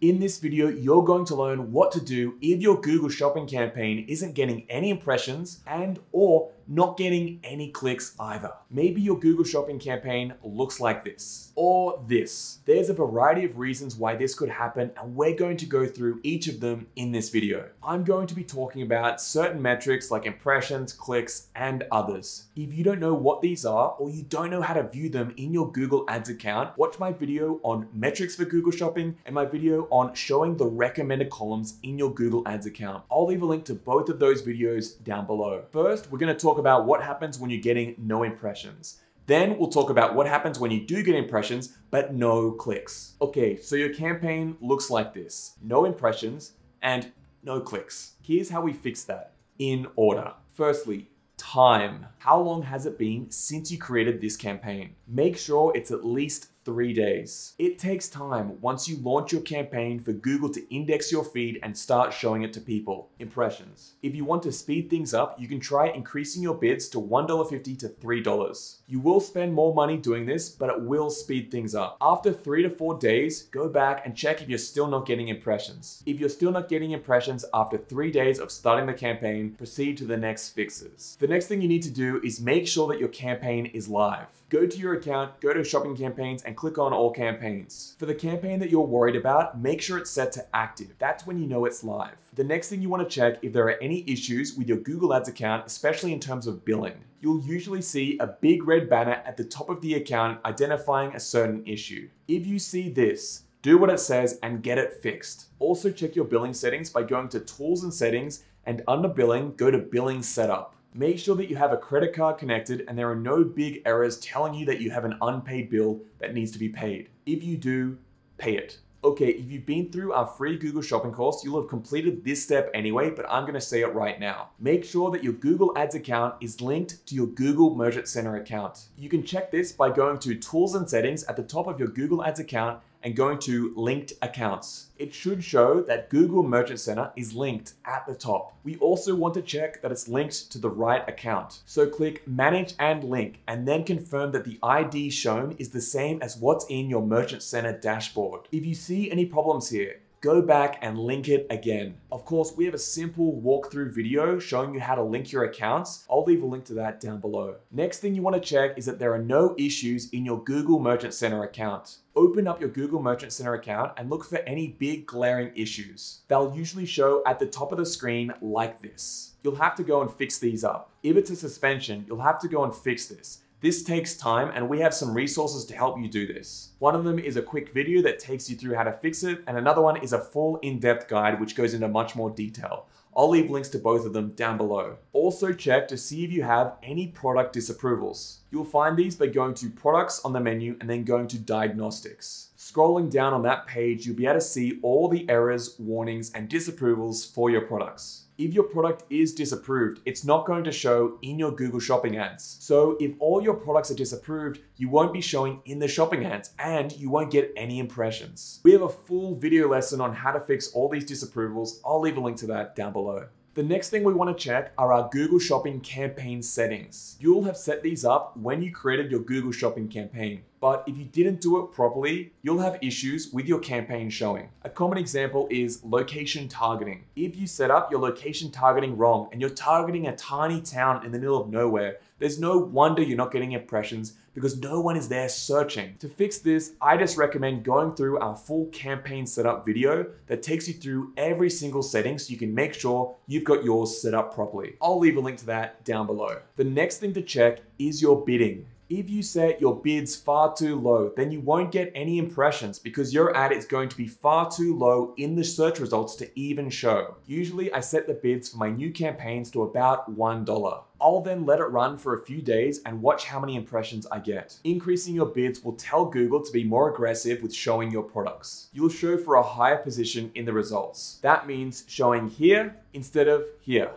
In this video, you're going to learn what to do if your Google Shopping campaign isn't getting any impressions and or not getting any clicks either. Maybe your Google Shopping campaign looks like this or this. There's a variety of reasons why this could happen, and we're going to go through each of them in this video. I'm going to be talking about certain metrics like impressions, clicks, and others. If you don't know what these are or you don't know how to view them in your Google Ads account, watch my video on metrics for Google Shopping and my video on showing the recommended columns in your Google Ads account. I'll leave a link to both of those videos down below. First, we're going to talk about what happens when you're getting no impressions. Then we'll talk about what happens when you do get impressions, but no clicks. Okay, so your campaign looks like this. No impressions and no clicks. Here's how we fix that in order. Firstly, time. How long has it been since you created this campaign? Make sure it's at least 3 days. It takes time once you launch your campaign for Google to index your feed and start showing it to people. Impressions. If you want to speed things up, you can try increasing your bids to $1.50 to $3. You will spend more money doing this, but it will speed things up. After 3 to 4 days, go back and check if you're still not getting impressions. If you're still not getting impressions after 3 days of starting the campaign, proceed to the next fixes. The next thing you need to do is make sure that your campaign is live. Go to your account, go to shopping campaigns, and click on all campaigns. For the campaign that you're worried about, make sure it's set to active. That's when you know it's live. The next thing you want to check if there are any issues with your Google Ads account, especially in terms of billing. You'll usually see a big red banner at the top of the account identifying a certain issue. If you see this, do what it says and get it fixed. Also check your billing settings by going to Tools and Settings, and under Billing, go to Billing Setup. Make sure that you have a credit card connected and there are no big errors telling you that you have an unpaid bill that needs to be paid. If you do, pay it. Okay, if you've been through our free Google Shopping course, you'll have completed this step anyway, but I'm gonna say it right now. Make sure that your Google Ads account is linked to your Google Merchant Center account. You can check this by going to Tools and Settings at the top of your Google Ads account and going to Linked Accounts. It should show that Google Merchant Center is linked at the top. We also want to check that it's linked to the right account. So click Manage and Link, and then confirm that the ID shown is the same as what's in your Merchant Center dashboard. If you see any problems here, go back and link it again. Of course, we have a simple walkthrough video showing you how to link your accounts. I'll leave a link to that down below. Next thing you want to check is that there are no issues in your Google Merchant Center account. Open up your Google Merchant Center account and look for any big glaring issues. They'll usually show at the top of the screen like this. You'll have to go and fix these up. If it's a suspension, you'll have to go and fix this. This takes time, and we have some resources to help you do this. One of them is a quick video that takes you through how to fix it, and another one is a full in-depth guide which goes into much more detail. I'll leave links to both of them down below. Also check to see if you have any product disapprovals. You'll find these by going to Products on the menu and then going to Diagnostics. Scrolling down on that page, you'll be able to see all the errors, warnings, and disapprovals for your products. If your product is disapproved, it's not going to show in your Google Shopping ads. So if all your products are disapproved, you won't be showing in the Shopping ads and you won't get any impressions. We have a full video lesson on how to fix all these disapprovals. I'll leave a link to that down below. The next thing we want to check are our Google Shopping campaign settings. You'll have set these up when you created your Google Shopping campaign, but if you didn't do it properly, you'll have issues with your campaign showing. A common example is location targeting. If you set up your location targeting wrong and you're targeting a tiny town in the middle of nowhere, there's no wonder you're not getting impressions because no one is there searching. To fix this, I just recommend going through our full campaign setup video that takes you through every single setting so you can make sure you've got yours set up properly. I'll leave a link to that down below. The next thing to check is your bidding. If you set your bids far too low, then you won't get any impressions because your ad is going to be far too low in the search results to even show. Usually I set the bids for my new campaigns to about $1. I'll then let it run for a few days and watch how many impressions I get. Increasing your bids will tell Google to be more aggressive with showing your products. You'll show for a higher position in the results. That means showing here instead of here.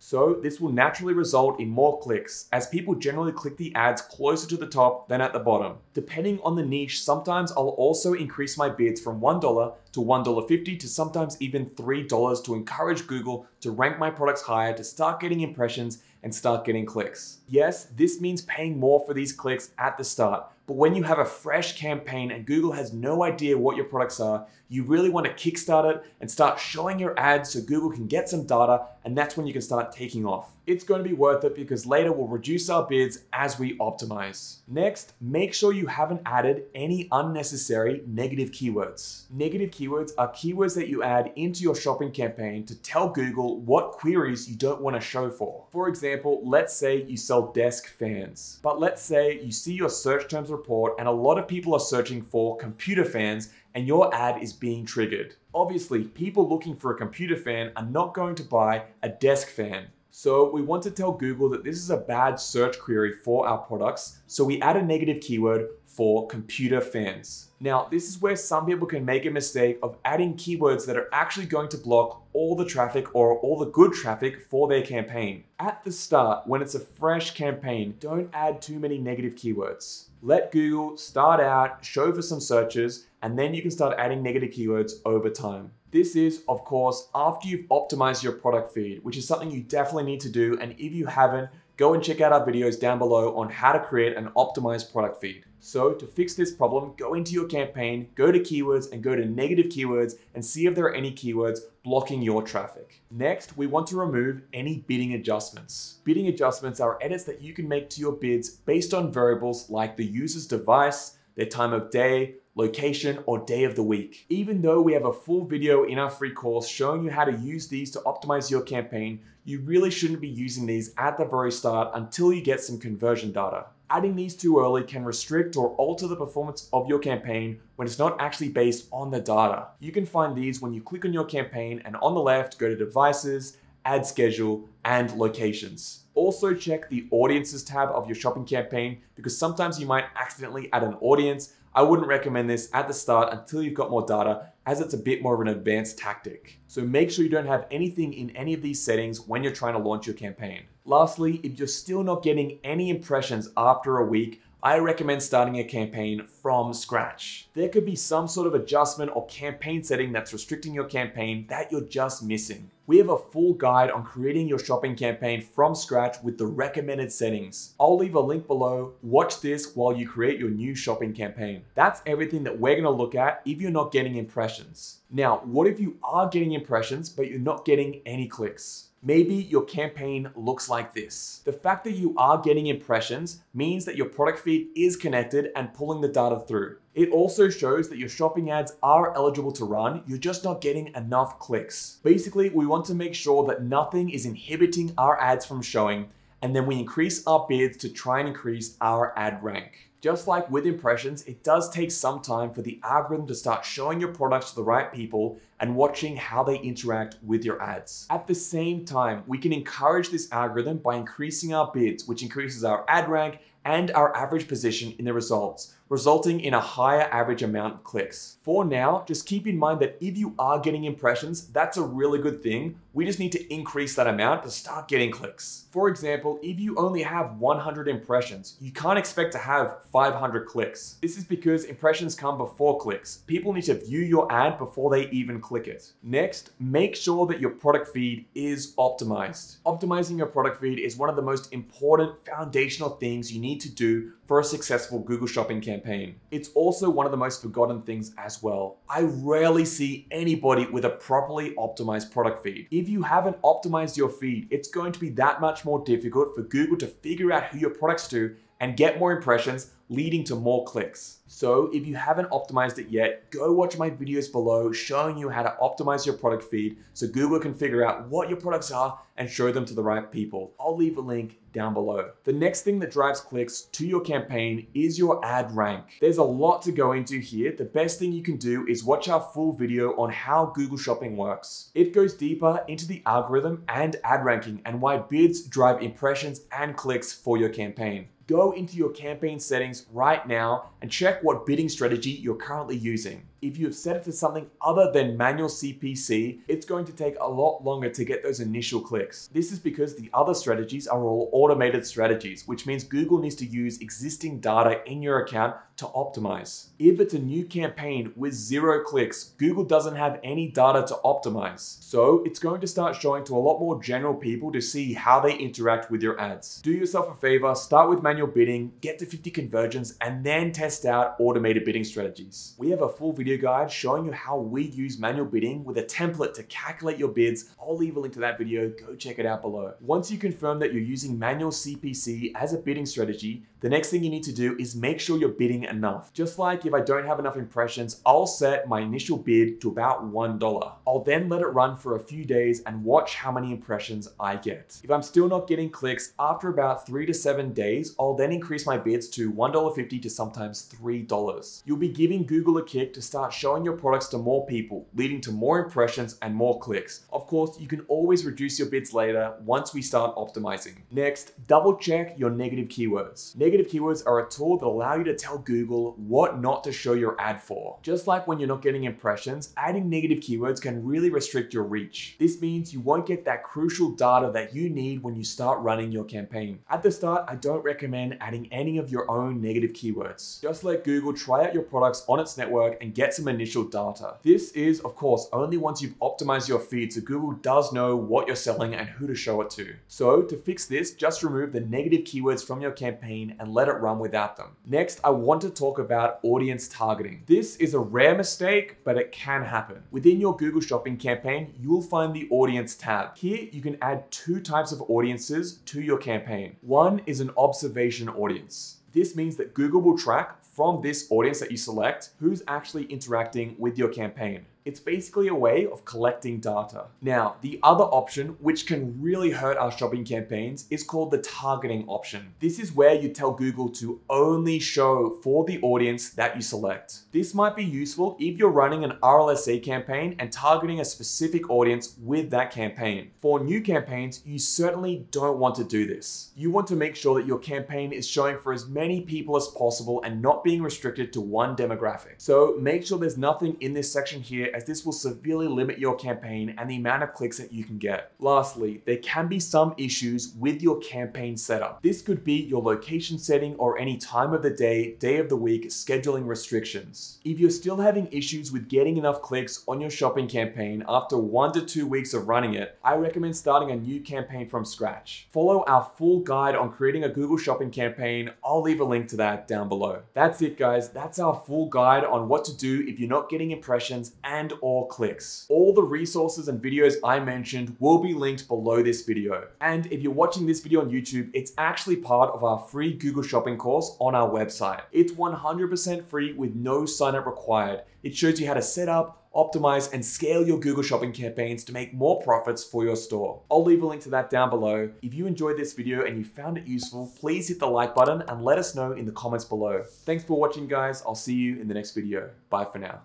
So this will naturally result in more clicks, as people generally click the ads closer to the top than at the bottom. Depending on the niche, sometimes I'll also increase my bids from $1 to $1.50 to sometimes even $3 to encourage Google to rank my products higher to start getting impressions and start getting clicks. Yes, this means paying more for these clicks at the start, but when you have a fresh campaign and Google has no idea what your products are, you really want to kickstart it and start showing your ads so Google can get some data, and that's when you can start taking off. It's going to be worth it because later we'll reduce our bids as we optimize. Next, make sure you haven't added any unnecessary negative keywords. Negative keywords are keywords that you add into your shopping campaign to tell Google what queries you don't want to show for. For example, let's say you sell desk fans, but let's say you see your search terms report and a lot of people are searching for computer fans and your ad is being triggered. Obviously, people looking for a computer fan are not going to buy a desk fan. So we want to tell Google that this is a bad search query for our products, so we add a negative keyword for computer fans. Now, this is where some people can make a mistake of adding keywords that are actually going to block all the traffic or all the good traffic for their campaign. At the start, when it's a fresh campaign, don't add too many negative keywords. Let Google start out, show for some searches, and then you can start adding negative keywords over time. This is, of course, after you've optimized your product feed, which is something you definitely need to do. And if you haven't, go and check out our videos down below on how to create an optimized product feed. So to fix this problem, go into your campaign, go to keywords and go to negative keywords and see if there are any keywords blocking your traffic. Next, we want to remove any bidding adjustments. Bidding adjustments are edits that you can make to your bids based on variables like the user's device, their time of day, location, or day of the week. Even though we have a full video in our free course showing you how to use these to optimize your campaign, you really shouldn't be using these at the very start until you get some conversion data. Adding these too early can restrict or alter the performance of your campaign when it's not actually based on the data. You can find these when you click on your campaign and on the left, go to devices, ad schedule, and locations. Also check the audiences tab of your shopping campaign because sometimes you might accidentally add an audience. I wouldn't recommend this at the start until you've got more data, as it's a bit more of an advanced tactic. So make sure you don't have anything in any of these settings when you're trying to launch your campaign. Lastly, if you're still not getting any impressions after a week, I recommend starting a campaign from scratch. There could be some sort of adjustment or campaign setting that's restricting your campaign that you're just missing. We have a full guide on creating your shopping campaign from scratch with the recommended settings. I'll leave a link below. Watch this while you create your new shopping campaign. That's everything that we're gonna look at if you're not getting impressions. Now, what if you are getting impressions, but you're not getting any clicks? Maybe your campaign looks like this. The fact that you are getting impressions means that your product feed is connected and pulling the data through. It also shows that your shopping ads are eligible to run, you're just not getting enough clicks. Basically, we want to make sure that nothing is inhibiting our ads from showing, and then we increase our bids to try and increase our ad rank. Just like with impressions, it does take some time for the algorithm to start showing your products to the right people and watching how they interact with your ads. At the same time, we can encourage this algorithm by increasing our bids, which increases our ad rank and our average position in the results, resulting in a higher average amount of clicks. For now, just keep in mind that if you are getting impressions, that's a really good thing. We just need to increase that amount to start getting clicks. For example, if you only have 100 impressions, you can't expect to have 500 clicks. This is because impressions come before clicks. People need to view your ad before they even click it. Next, make sure that your product feed is optimized. Optimizing your product feed is one of the most important foundational things you need to do for a successful Google Shopping campaign. It's also one of the most forgotten things as well. I rarely see anybody with a properly optimized product feed. If you haven't optimized your feed, it's going to be that much more difficult for Google to figure out who your products do and get more impressions, leading to more clicks. So if you haven't optimized it yet, go watch my videos below showing you how to optimize your product feed so Google can figure out what your products are and show them to the right people. I'll leave a link down below. The next thing that drives clicks to your campaign is your ad rank. There's a lot to go into here. The best thing you can do is watch our full video on how Google Shopping works. It goes deeper into the algorithm and ad ranking and why bids drive impressions and clicks for your campaign. Go into your campaign settings right now and check what bidding strategy you're currently using. If you have set it to something other than manual CPC, it's going to take a lot longer to get those initial clicks. This is because the other strategies are all automated strategies, which means Google needs to use existing data in your account to optimize. If it's a new campaign with 0 clicks, Google doesn't have any data to optimize. So it's going to start showing to a lot more general people to see how they interact with your ads. Do yourself a favor, start with manual bidding, get to 50 conversions, and then test out automated bidding strategies. We have a full video guide showing you how we use manual bidding with a template to calculate your bids. I'll leave a link to that video, go check it out below. Once you confirm that you're using manual CPC as a bidding strategy, the next thing you need to do is make sure you're bidding enough. Just like if I don't have enough impressions, I'll set my initial bid to about $1. I'll then let it run for a few days and watch how many impressions I get. If I'm still not getting clicks, after about 3 to 7 days, I'll then increase my bids to $1.50 to sometimes $3. You'll be giving Google a kick to start showing your products to more people, leading to more impressions and more clicks. Of course, you can always reduce your bids later once we start optimizing. Next, double check your negative keywords. Negative keywords are a tool that allow you to tell Google what not to show your ad for. Just like when you're not getting impressions, adding negative keywords can really restrict your reach. This means you won't get that crucial data that you need when you start running your campaign. At the start, I don't recommend adding any of your own negative keywords. Just let Google try out your products on its network and get some initial data. This is, of course, only once you've optimized your feed so Google does know what you're selling and who to show it to. So to fix this, just remove the negative keywords from your campaign and let it run without them. Next, I want to talk about audience targeting. This is a rare mistake, but it can happen. Within your Google Shopping campaign, you will find the audience tab. Here, you can add 2 types of audiences to your campaign. One is an observation audience. This means that Google will track from this audience that you select, who's actually interacting with your campaign. It's basically a way of collecting data. Now, the other option, which can really hurt our shopping campaigns, is called the targeting option. This is where you tell Google to only show for the audience that you select. This might be useful if you're running an RLSA campaign and targeting a specific audience with that campaign. For new campaigns, you certainly don't want to do this. You want to make sure that your campaign is showing for as many people as possible and not being restricted to one demographic. So make sure there's nothing in this section here, as this will severely limit your campaign and the amount of clicks that you can get. Lastly, there can be some issues with your campaign setup. This could be your location setting or any time of the day of the week, scheduling restrictions. If you're still having issues with getting enough clicks on your shopping campaign after 1 to 2 weeks of running it, I recommend starting a new campaign from scratch. Follow our full guide on creating a Google Shopping campaign. I'll leave a link to that down below. That's it, guys. That's our full guide on what to do if you're not getting impressions and or clicks. All the resources and videos I mentioned will be linked below this video. And if you're watching this video on YouTube, it's actually part of our free Google Shopping course on our website. It's 100% free with no sign up required. It shows you how to set up, optimize, and scale your Google Shopping campaigns to make more profits for your store. I'll leave a link to that down below. If you enjoyed this video and you found it useful, please hit the like button and let us know in the comments below. Thanks for watching, guys. I'll see you in the next video. Bye for now.